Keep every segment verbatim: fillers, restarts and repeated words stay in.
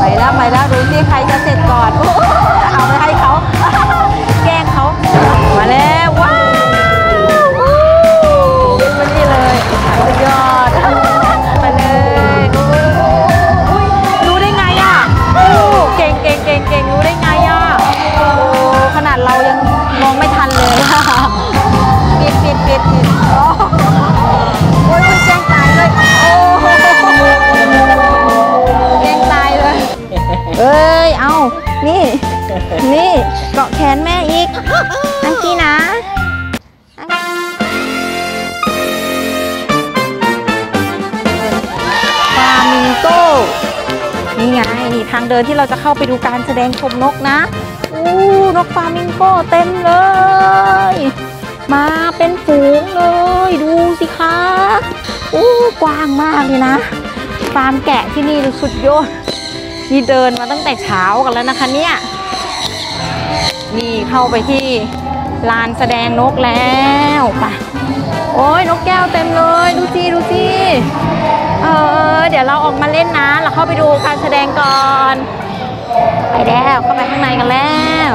ไปแล้วไปแล้วดูสิใครจะเสร็จก่อนเอาไปให้เขาแกล้งเขามาแล้วว้าวมันนี่เลยสุดยอดไปเลยรู้ได้ไงอ่ะเก่งเก่งเก่งเก่งรู้ได้ไงอ่ะขนาดเรายังมองไม่ทันเลยปิดปิดปิดปิดโอ้ยแกล้งตายเลยแกล้งตายเลยเอ้ยเอานี่นี่เกาะแขนแม่อีกอันกี้นะฟามิงโก้นี่ไงนี่ทางเดินที่เราจะเข้าไปดูการแสดงชมนกนะอู้นกฟามิงโก้เต็มเลยมาเป็นฝูงเลยดูสิคะอู้กว้างมากเลยนะฟาร์มแกะที่นี่สุดยอดนี่เดินมาตั้งแต่เช้ากันแล้วนะคะเนี่ยนี่เข้าไปที่ลานแสดงนกแล้วไปโอ้ยนกแก้วเต็มเลยดูสิดูสิเออเดี๋ยวเราออกมาเล่นนะเราเข้าไปดูการแสดงก่อนไปแล้วเข้าไปข้างในกันแล้ว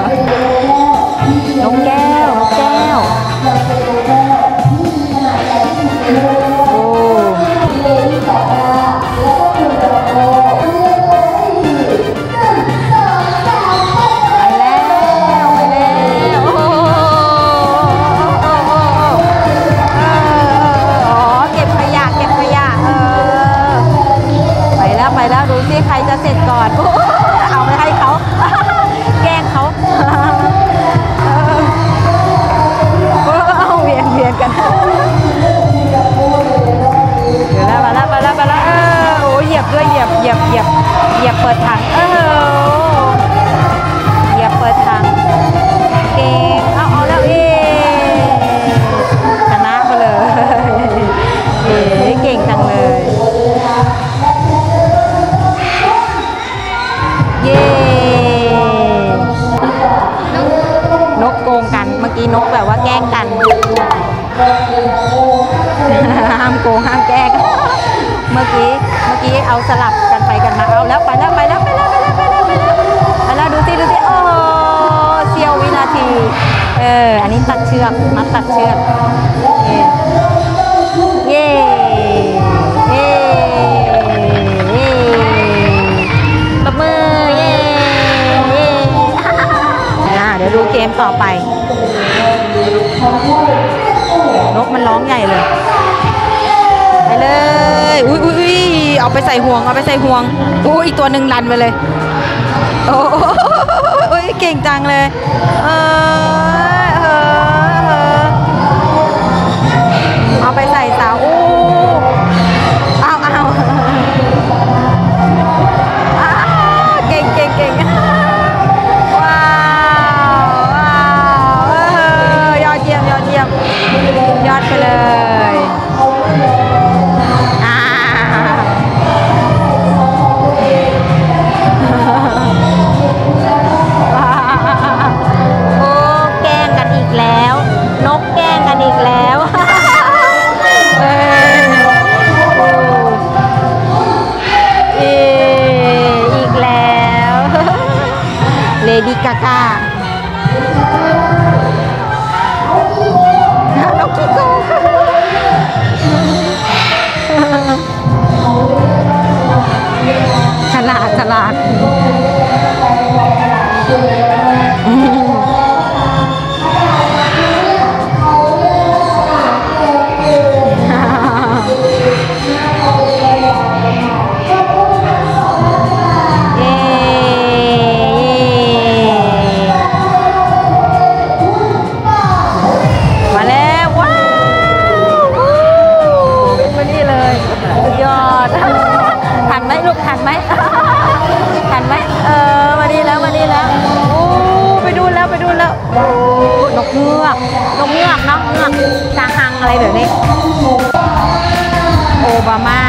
นกแก้วนกแก้วนกแบบว่าแกล้งกันห้ามโกงห้ามแกล้งเมื่อกี้เมื่อกี้เอาสลับกันไปกันมาเอาแล้วไปแล้วไปแล้วไปแล้วไปแล้วไปแล้วไปแล้วไปแล้วดูสิดูสิโอ้เสี้ยววินาทีเอออันนี้ตัดเชือกมาตัดเชือกเย่เย่เย่ปรบมือเย่เย่อ่าเดี๋ยวดูเกมต่อไปนกมันร้องใหญ่เลยไปเลยอุ้ยอุ้ยเอาไปใส่ห่วงเอาไปใส่ห่วงอู้อีกตัวหนึ่งลันไปเลยโอ้ยเก่งจังเลยเออเออเอาไปใส่สาวอู้เอาเอาเก่งเก่งเก่งยอดไปเลยอ่าโอ้แกล้งกันอีกแล้วนกแกล้งกันอีกแล้วเอออีกแล้วเลดี้กาก้าฉลาดฉลาดอะไรแบบนี้โอบามา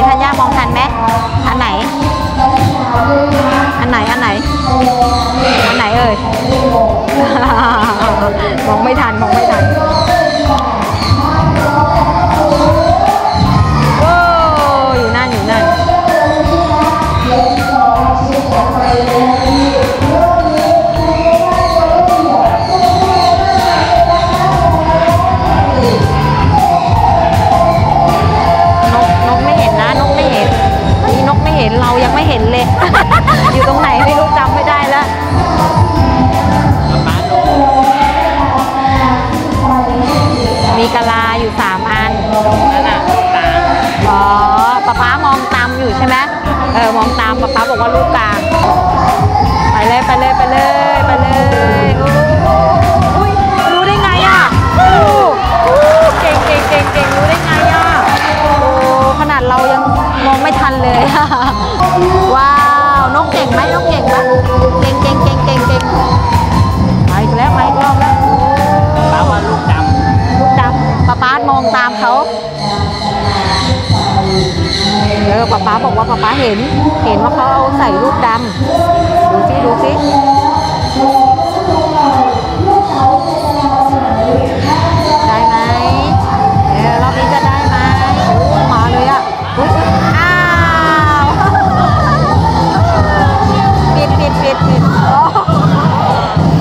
ธัญญามองทันไหมอันไหนอันไหนอันไหนอันไหนเอ่ยมองไม่ทันมองไม่ทันโอ้อยู่นั่นอยู่นั่นเรายังไม่เห็นเลย อยู่ตรงไหนไม่รู้จำไม่ได้แล้วมีกะลาอยู่สามอันอ๋อป๊าป๊ามองตามอยู่ใช่ไหมเออมองตามป๊าป๊าบอกว่าลูกกลางไปเลยไปเลยไปเลยไปเลยอุ้ยรู้ได้ไงอ่ะเก่งเก่งเก่งเก่งรู้ได้ไงอ่ะขนาดเรายังมองไม่ทันเลยว้าวนกเก่งไหมนกเก่งไหมเก่งเก่งเก่งเก่งเก่งมาอีกแล้วมาอีกรอบแล้วป้าว่าลูกดำลูกดำป้าป้ามองตามเขาเออป้าป้าบอกว่าป้าป้าเห็นเห็นว่าเขาเอาใส่ลูกดำดูสิดูสิได้ไหมเออรอบนี้จะได้ไหมมาเลยอ่ะอ้าวปิดปิดปิดปิด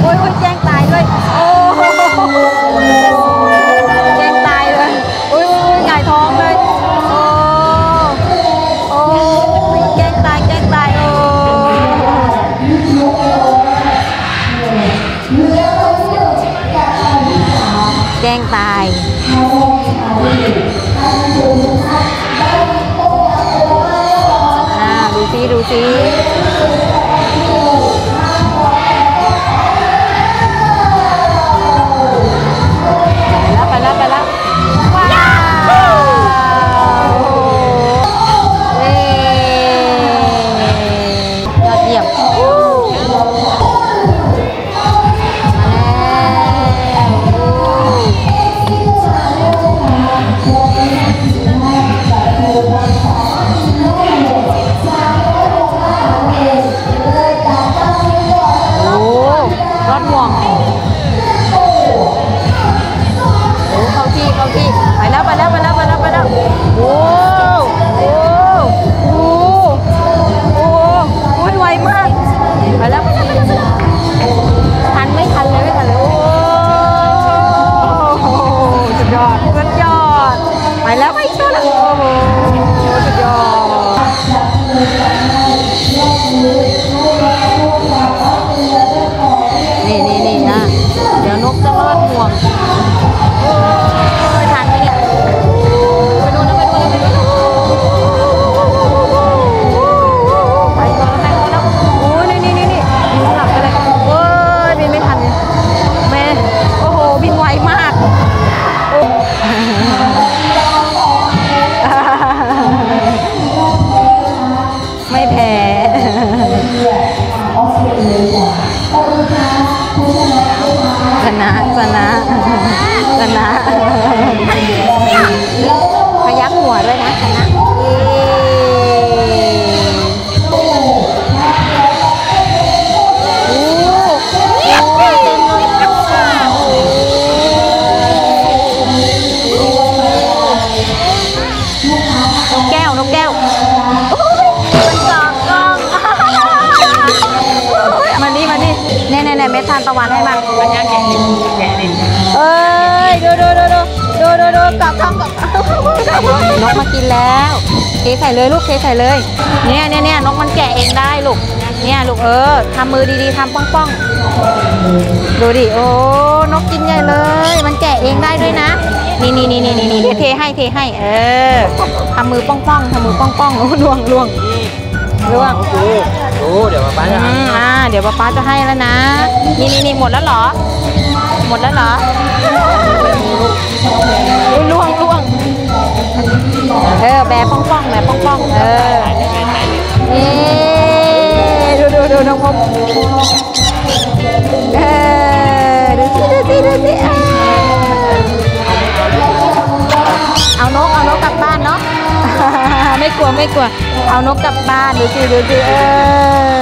โอ้ยแจ้งตายด้วยโอ้แจ้งตายเลยอุ้ยหงายท้องเลยโอ้โอ้แจ้งตายแจ้งตายโอ้แจ้งตายดูสิดูสิไปแล้วไปแล้วไปแล้วว้าวเย้ยอดเยี่ยมมาแล้วรอดห่วงเข้าที่เข้าที่ไปแล้วไปแล้วไปแล้วไปแล้วไปแล้วโอ้โหโอ้โหวุ่นวายมากไปแล้วทันไม่ทันเลยไม่ทันเลยโอ้โหสุดยอดสุดยอดไปแล้วไปอีกตัวละโอ้โหสุดยอดนี่นี่นี่นะเดี๋ยวนกจะรอดห่วงโอ้ยทันไหมเนี่ยไปดูนะไปดูนะไปดูนะไปก่อนนะไปก่อนนะโอ้ยนี่นี่นี่นี่บินกลับกันเลยโอ้ยบินไม่ทันแม่โอ้โหบินไวมากไม่แพ้ชนะชนะชนะพยักหัวด้วยนะชนะนกแก้วนกแก้วเนี่ยเนี่ยเม็ดทานตะวันให้มาอันนี้แกะลิ้นแกะลิ้นเอ้ยดูดูดูดูดูดูดูกลับกลับกลับนกมากินแล้วเทใส่เลยลูกเทใส่เลยเนี่ยเนี่ยเนี่ยนกมันแกะเองได้ลูกเนี่ยลูกเออทำมือดีๆทำป้องป้องดูดิโอ้นกกินใหญ่เลยมันแกะเองได้ด้วยนะนี่นี่นี่นี่นี่นี่เทให้เทให้เออทำมือป้องป้องทำมือป้องป้องล่วงล่วงล่วงเดี๋ยวป้าจะให้อ่าเดี๋ยวป้าจะให้แล้วนะนี่นี่นี่หมดแล้วเหรอหมดแล้วเหรอล่วงล่วงเออแบะป้องป้องแบะป้องป้องเออเอ๊ดูดูดูน้องพบเออดูสิดูสิดูสิเอานกเอานกกลับบ้านเนาะ ไม่กลัวไม่กลัวเอานกกลับบ้านดูสิดูสิเออ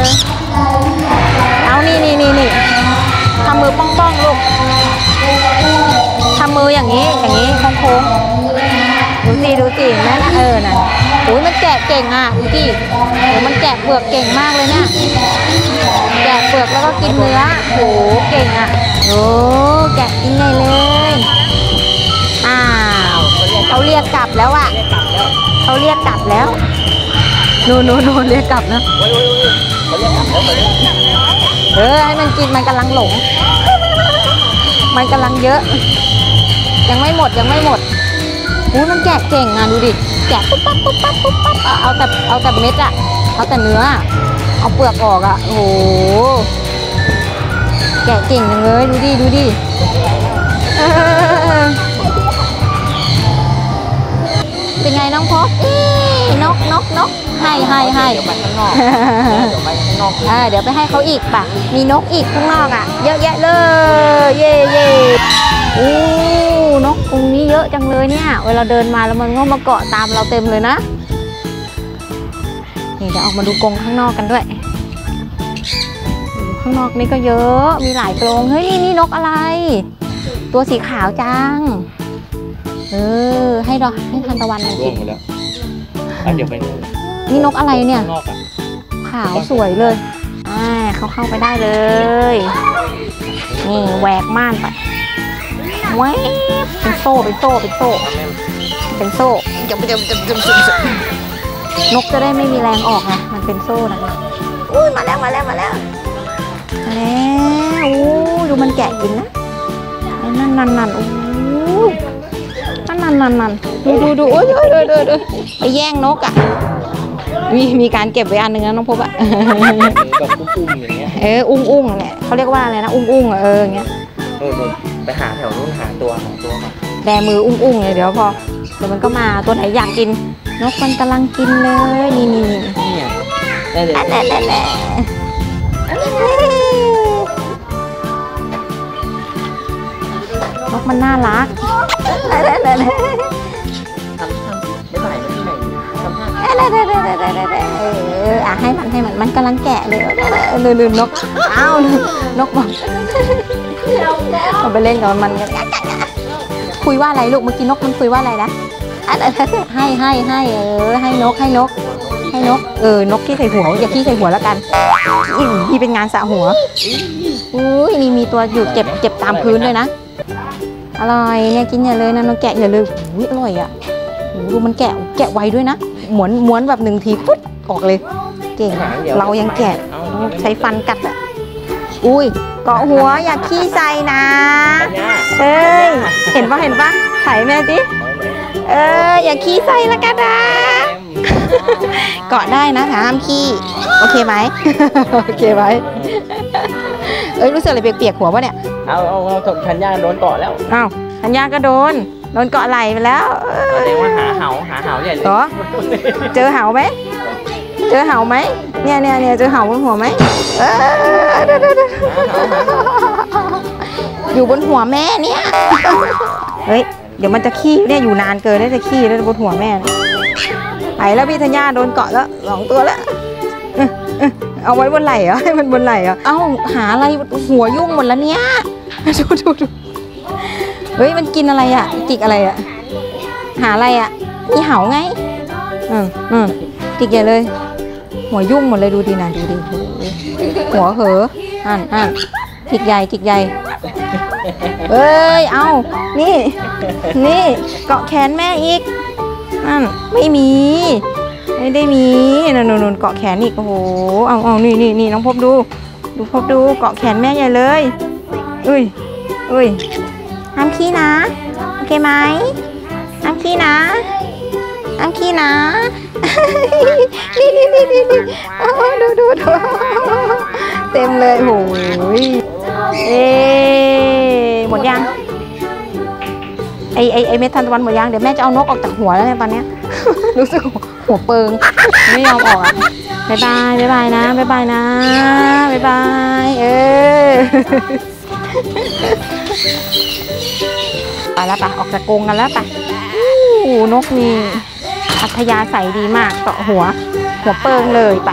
เอานี่นี่นี่นี่ทำมือป้องป้องลูกทำมืออย่างนี้อย่างนี้โค้งโค้งดูสิดูสินั่นเออน่ะโอ้ยมันแกะเก่งอ่ะดูสิโอ้มันแกะเปลือกเก่งมากเลยเนี่ยแกะเปลือกแล้วก็กินเนื้อโอ้เก่งอ่ะโอ้แกะกินไงเลยอ้าวเขาเรียกกลับแล้วอ่ะเขาเรียกกลับแล้วโนโนโนเรียกกลับนะเออให้มันกินมันกำลังหลงมันกำลังเยอะยังไม่หมดยังไม่หมดอู้มันแกะเก่งอ่ะดูดิแกะปุ๊บปั๊บปุ๊บปั๊บปุ๊บปั๊บเอาแต่เอาแต่เม็ดอ่ะเอาแต่เนื้อเอาเปลือกออกอ่ะโอ้โหแกะเก่งจังเลยดูดิดูดิเป็นไงน้องพบนกนกนกให้ให้ให้เดี๋ยวไปข้างนอกเดี๋ยวไปข้างนอกเออเดี๋ยวไปให้เขาอีกป่ะมีนกอีกข้างนอกอ่ะเยอะแยะเลยเย่เย่อู้นกตรงนี้เยอะจังเลยเนี่ยเวลาเดินมาแล้วมันก็มาเกาะตามเราเต็มเลยนะนี่เดี๋ยวออกมาดูกรงข้างนอกกันด้วยข้างนอกนี่ก็เยอะมีหลายกรงเฮ้ยนี่นี่นกอะไรตัวสีขาวจังเออให้ดอกให้ทานตะวันมันกินเดี๋ยวไปนี่นกอะไรเนี่ยขาวสวยเลยอ่าเขาเข้าไปได้เลยนี่แหวกม่านไปแหวกเป็นโซ่เป็นโซ่เป็นโซ่เป็นโซ่จับจับจับจับจับนกจะได้ไม่มีแรงออกไงมันเป็นโซ่นะอุ้ยมาแล้วมาแล้วมาแล้วมาแล้วอู้ดูมันแกะกินนะนั่นนั่นนั่นอู้นั่นนั่นนั่นนั่นดูดูดูโอ้ยดูดูดูไปแย่งนกอ่ะมีมีการเก็บไว้อันหนึ่งนะน้องพบอ่ะแบบอุ้งๆอย่างเงี้ยเอออุ้งอุ้งเนี่ยเขาเรียกว่าอะไรนะอุ้งอุ้งเอออย่างเงี้ยโน่นไปหาแถวนู้นหาตัวหาตัวแบมืออุ้งอุ้งเลยเดี๋ยวพอเดี๋ยวมันก็มาตัวไหนอยากกินนกมันกำลังกินเลยนี่นี่นี่ได้เลยได้เลยได้นกมันน่ารักได้เลยได้เลยทำทำไม่ไหวมันที่ไหนทำท่าได้เลยได้เลยได้เลยเอออ่ะให้มันให้มันมันกำลังแกะเลยลืมลืมนกอ้าวนกบอกมันไปเล่นกับมันคุยว่าอะไรลูกเมื่อกี้นกมันคุยว่าอะไรนะให้ให้ให้เออให้นกให้นกให้นกเออนกขี้ใส่หัวอย่าขี้ใส่หัวแล้วกันนี่เป็นงานสระหัวอุ้ยนี่มีตัวอยู่เจ็บเจ็บตามพื้นเลยนะอร่อยเนี่ยกินอย่าเลยนะน้องแกะอย่าเลยอุ้ยอร่อยอ่ะดูมันแกะแกะไวด้วยนะหมุนหมุนแบบหนึ่งทีปุ๊บออกเลยเก่งเรายังแกะใช้ฟันกัดอ่ะอุ้ยเกาะหัวอย่าขี้ใส่นะเอ้ยเห็นปะเห็นปะถ่ายแม่ดิเอออย่าขี้ใส่ละกันนะเกาะได้นะห้ามขี้โอเคไหมโอเคไหมเอ้ยรู้สึกอะไรเปียกๆหัวปะเนี่ยเอาเอาเอาธัญญาโดนเกาะแล้วอ้าวธัญญาก็โดนโดนเกาะไหลไปแล้วแสดงว่าหาเหาหาเหาใหญ่เลยเหรอเจอเหาไหมเจอเหาไหมเนี่ยเนี่ยเนี่ยเจอเหาบนหัวไหมเอออยู่บนหัวแม่เนี่ยเฮ้ยเดี๋ยวมันจะขี้เนี่ยอยู่นานเกินแล้วจะขี้แล้วบนหัวแม่ไปแล้วพี่ธัญญาโดนเกาะแล้วสองตัวแล้วเอาไว้บนไหล่เหรอให้มันบนไหล่เหรอเอ้าหาอะไรหัวยุ่งหมดแล้วเนี่ยดูดูดูเฮ้ยมันกินอะไรอ่ะจิกอะไรอ่ะหาอะไรอ่ะมีเหาไงอืมอืมจิกใหญ่เลยหัวยุ่งหมดเลยดูดีนะดูดีหัวเหออ่านอ่านจิกใหญ่จิกใหญ่เอ้ยเอานี่นี่เกาะแขนแม่อีกนั่นไม่มีไม่ได้มีนนนนเกาะแขนอีกโอ้โหเอาเอานี่นี่นี่น้องพบดูดูพบดูเกาะแขนแม่ใหญ่เลยอุ้ยอุ้ยห้ามขี้นะโอเคไหมห้ามขี้นะห้ามขี้นะนี่นี่นี่นี่ดูดูดูเต็มเลยโอ้ยเอ๊หมดยังไอไอไอเม็ดทานตะวันหมดยังเดี๋ยวแม่จะเอานกออกจากหัวแล้วเนี่ยตอนเนี้ยรู้สึกหัวเปิงไม่ยอมออกอ่ะบายบายบายบายนะบายบายนะบายบายเออไปแล้วป่ะออกจากกรงกันแล้วป่ะโอ้นกนี่ อัธยาศัยดีมากเกาะหัวหัวเปิงเลยไป